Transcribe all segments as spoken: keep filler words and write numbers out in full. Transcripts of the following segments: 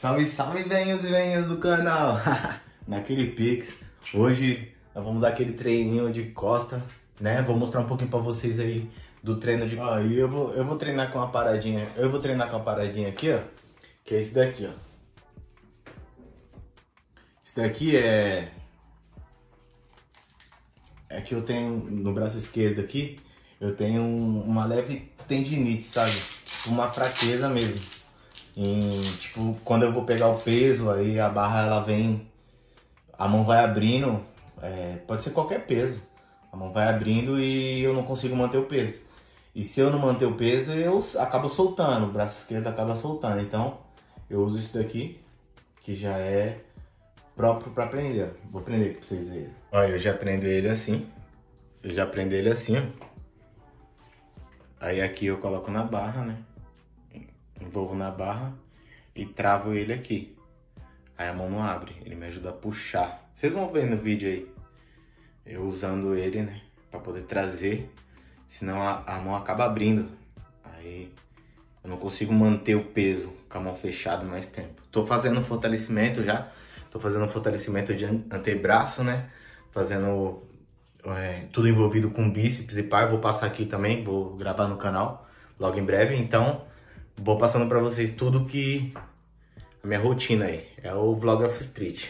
Salve, salve, venhos e venhas do canal! Naquele Pix, hoje nós vamos dar aquele treininho de costa, né? Vou mostrar um pouquinho pra vocês aí do treino de... Ó, e eu vou, eu vou treinar com uma paradinha, eu vou treinar com uma paradinha aqui, ó, que é esse daqui, ó. Esse daqui é... É que eu tenho, no braço esquerdo aqui, eu tenho uma leve tendinite, sabe? Uma fraqueza mesmo. E, tipo, quando eu vou pegar o peso, aí a barra, ela vem... A mão vai abrindo, é, pode ser qualquer peso. A mão vai abrindo e eu não consigo manter o peso. E se eu não manter o peso, eu acabo soltando, o braço esquerdo acaba soltando. Então, eu uso isso daqui, que já é... próprio para aprender. Vou aprender aqui pra vocês verem. Olha, eu já aprendo ele assim. Eu já aprendo ele assim, ó. Aí aqui eu coloco na barra, né? Envolvo na barra e travo ele aqui. Aí a mão não abre. Ele me ajuda a puxar. Vocês vão ver no vídeo aí. Eu usando ele, né? Pra poder trazer. Senão a, a mão acaba abrindo. Aí eu não consigo manter o peso com a mão fechada mais tempo. Tô fazendo fortalecimento já. Tô fazendo um fortalecimento de antebraço, né? Fazendo é, tudo envolvido com bíceps e pá. Eu vou passar aqui também, vou gravar no canal logo em breve. Então, vou passando pra vocês tudo que... A minha rotina aí. É o Vlog Ofstreet.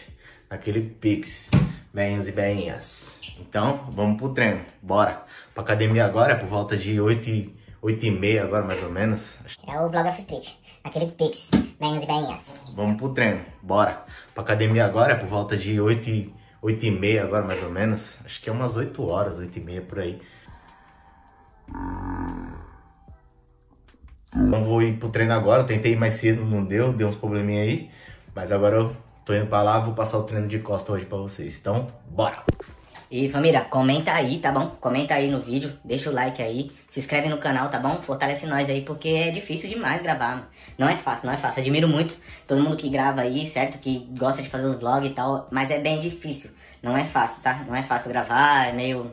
Aquele Pix. Venhos e venhas. Então, vamos pro treino. Bora. Pra academia agora, por volta de oito e meia agora, mais ou menos. É o Vlog Ofstreet. Aquele Pix. Venhas e venhas. Vamos pro treino, bora. Pra academia agora, por volta de oito e meia agora, mais ou menos. Acho que é umas oito horas, oito e meia por aí. Então vou ir pro treino agora. Eu tentei ir mais cedo, não deu, deu uns probleminha aí. Mas agora eu tô indo pra lá, vou passar o treino de costa hoje pra vocês. Então, bora! E família, comenta aí, tá bom? Comenta aí no vídeo, deixa o like aí, se inscreve no canal, tá bom? Fortalece nós aí, porque é difícil demais gravar, mano. Não é fácil, não é fácil. Admiro muito todo mundo que grava aí, certo? Que gosta de fazer os vlogs e tal, mas é bem difícil. Não é fácil, tá? Não é fácil gravar, é meio...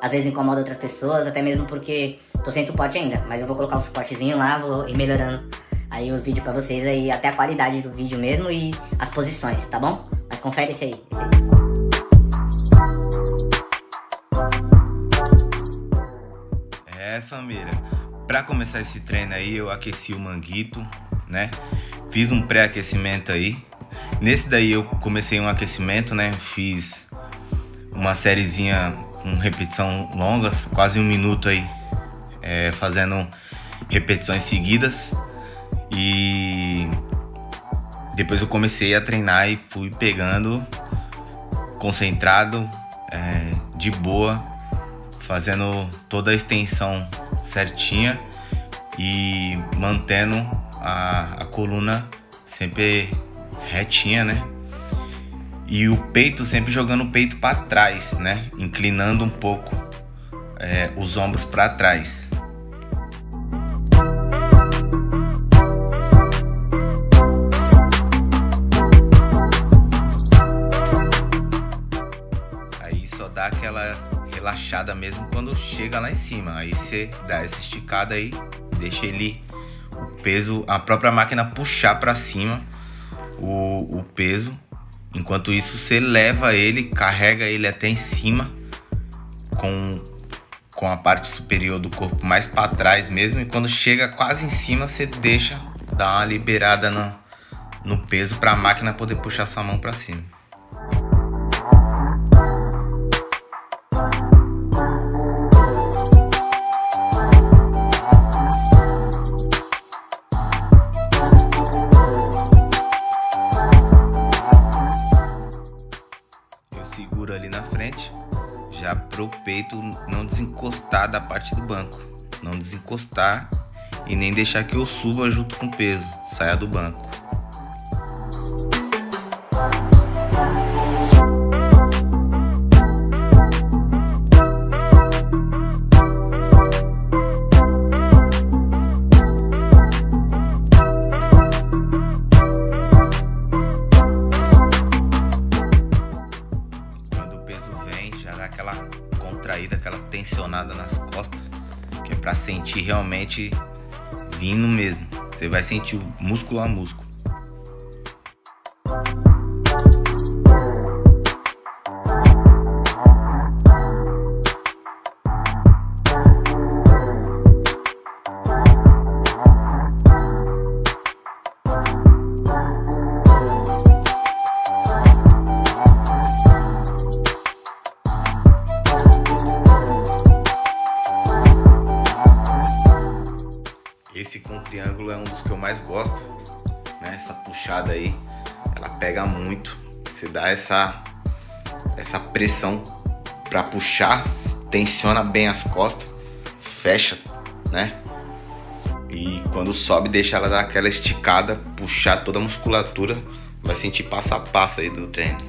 Às vezes incomoda outras pessoas, até mesmo porque tô sem suporte ainda. Mas eu vou colocar um suportezinho lá, vou ir melhorando aí os vídeos pra vocês aí, até a qualidade do vídeo mesmo e as posições, tá bom? Mas confere esse aí, esse aí. É, família, pra começar esse treino aí eu aqueci o manguito, né? Fiz um pré-aquecimento aí. Nesse daí eu comecei um aquecimento, né? Fiz uma sériezinha com repetição longas, quase um minuto aí, é, fazendo repetições seguidas. E depois eu comecei a treinar e fui pegando concentrado, é, de boa, fazendo toda a extensão certinha e mantendo a, a coluna sempre retinha, né? E o peito sempre jogando o peito para trás, né? Inclinando um pouco, é, os ombros para trás. Aí só dá aquela... relaxada mesmo quando chega lá em cima. Aí você dá essa esticada aí, deixa ele, o peso, a própria máquina puxar para cima o, o peso. Enquanto isso você leva ele, carrega ele até em cima com, com a parte superior do corpo mais para trás mesmo. E quando chega quase em cima você deixa, dá uma liberada no, no peso para a máquina poder puxar sua mão para cima. Seguro ali na frente, já pro peito não desencostar da parte do banco, não desencostar e nem deixar que eu suba junto com o peso, saia do banco. Tensionada nas costas, que é pra sentir realmente vindo mesmo. Você vai sentir o músculo a músculo. Esse com triângulo é um dos que eu mais gosto, né? Essa puxada aí, ela pega muito. Você dá essa, essa pressão para puxar, tensiona bem as costas, fecha, né? E quando sobe, deixa ela dar aquela esticada, puxar toda a musculatura, vai sentir passo a passo aí do treino.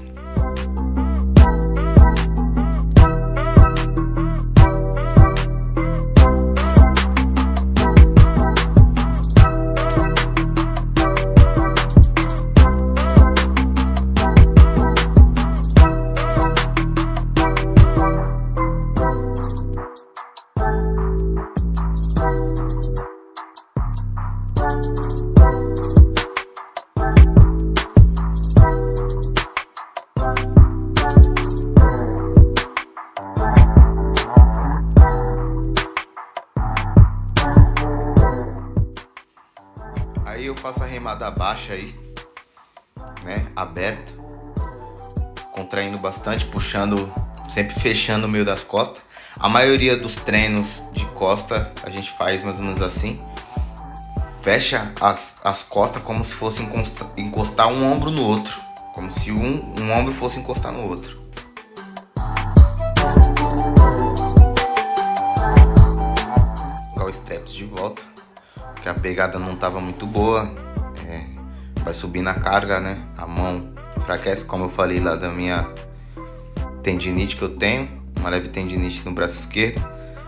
Aí eu faço a remada baixa aí, né, aberto, contraindo bastante, puxando, sempre fechando o meio das costas. A maioria dos treinos de costa a gente faz mais ou menos assim. Fecha as, as costas como se fosse encostar, encostar um ombro no outro. Como se um, um ombro fosse encostar no outro. Vou colocar o straps de volta, porque a pegada não estava muito boa. É, vai subir na carga, né? A mão enfraquece, como eu falei lá da minha tendinite que eu tenho. Uma leve tendinite no braço esquerdo.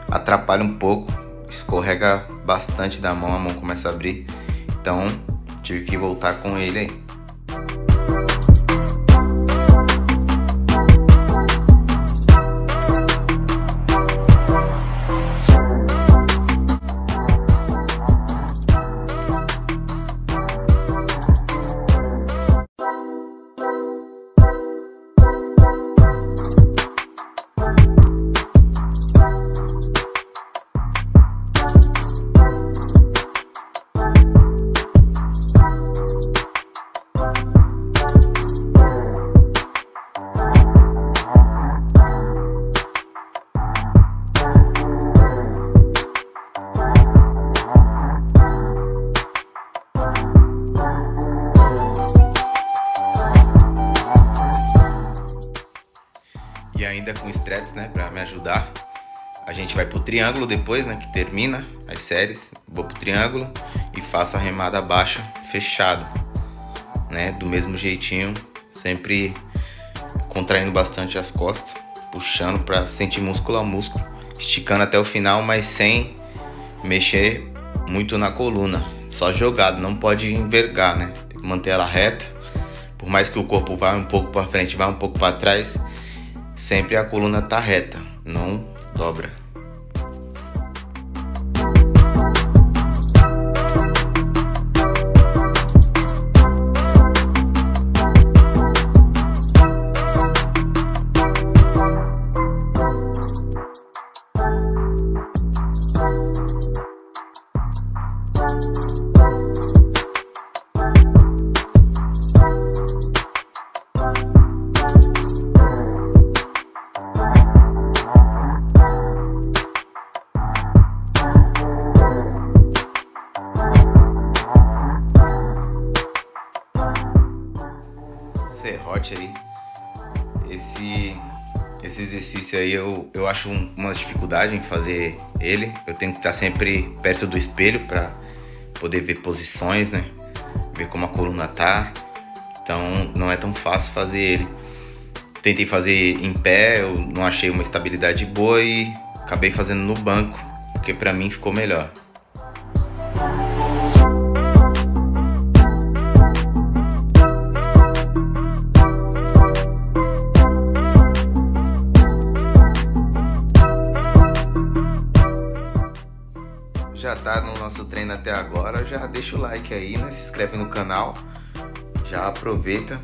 Atrapalha um pouco. Escorrega bastante da mão, a mão começa a abrir, então tive que voltar com ele aí. E ainda com straps, né, para me ajudar, a gente vai pro triângulo depois, né, que termina as séries. Vou pro triângulo e faço a remada baixa fechada, né, do mesmo jeitinho, sempre contraindo bastante as costas, puxando para sentir músculo a músculo, esticando até o final, mas sem mexer muito na coluna, só jogado, não pode envergar, né, tem que manter ela reta, por mais que o corpo vá um pouco para frente, vá um pouco para trás. Sempre a coluna tá reta, não dobra. Serrote aí, esse, esse exercício aí eu, eu acho uma dificuldade em fazer ele. Eu tenho que estar sempre perto do espelho para poder ver posições, né? Ver como a coluna tá. Então não é tão fácil fazer ele. Tentei fazer em pé, eu não achei uma estabilidade boa e acabei fazendo no banco, porque para mim ficou melhor. Já tá no nosso treino até agora, já deixa o like aí, né? Se inscreve no canal, já aproveita.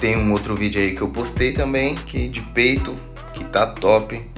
Tem um outro vídeo aí que eu postei também, que de peito, que tá top.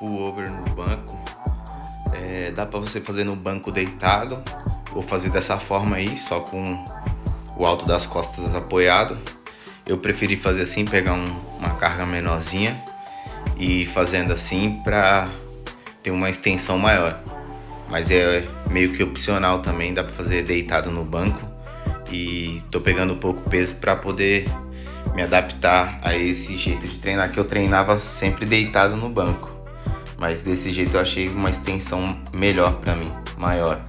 Pullover no banco, é, dá para você fazer no banco deitado ou fazer dessa forma aí, só com o alto das costas apoiado. Eu preferi fazer assim, pegar um, uma carga menorzinha e fazendo assim para ter uma extensão maior, mas é meio que opcional também, dá para fazer deitado no banco. E tô pegando pouco peso para poder me adaptar a esse jeito de treinar, que eu treinava sempre deitado no banco, mas desse jeito eu achei uma extensão melhor para mim, maior.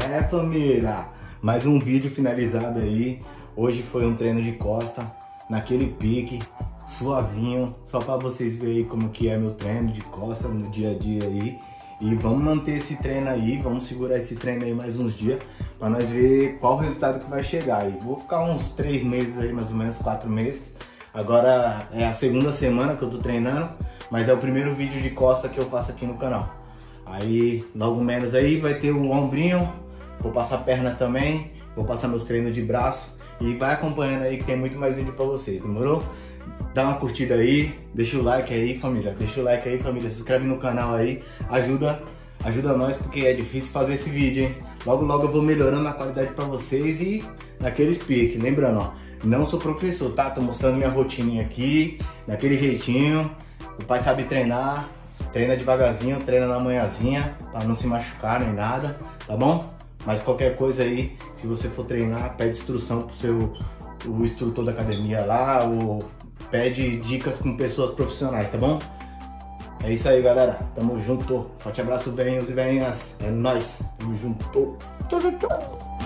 É, família, mais um vídeo finalizado aí. Hoje foi um treino de costa, naquele pique, suavinho, só para vocês verem como que é meu treino de costa no dia a dia aí. E vamos manter esse treino aí, vamos segurar esse treino aí mais uns dias, para nós ver qual o resultado que vai chegar aí. Vou ficar uns três meses aí, mais ou menos, quatro meses. Agora é a segunda semana que eu tô treinando, mas é o primeiro vídeo de costa que eu faço aqui no canal. Aí, logo menos aí, vai ter o ombrinho. Vou passar perna também, vou passar meus treinos de braço. E vai acompanhando aí que tem muito mais vídeo pra vocês, demorou? Dá uma curtida aí, deixa o like aí, família. Deixa o like aí, família, se inscreve no canal aí. Ajuda, ajuda nós, porque é difícil fazer esse vídeo, hein? Logo, logo eu vou melhorando a qualidade pra vocês e naqueles piques. Lembrando, ó, não sou professor, tá? Tô mostrando minha rotininha aqui, daquele jeitinho. O pai sabe treinar, treina devagarzinho, treina na manhãzinha, pra não se machucar nem nada, tá bom? Mas qualquer coisa aí, se você for treinar, pede instrução pro seu o instrutor da academia lá, ou pede dicas com pessoas profissionais, tá bom? É isso aí, galera. Tamo junto. Forte abraço, venhos e venhas. É nóis. Tamo junto.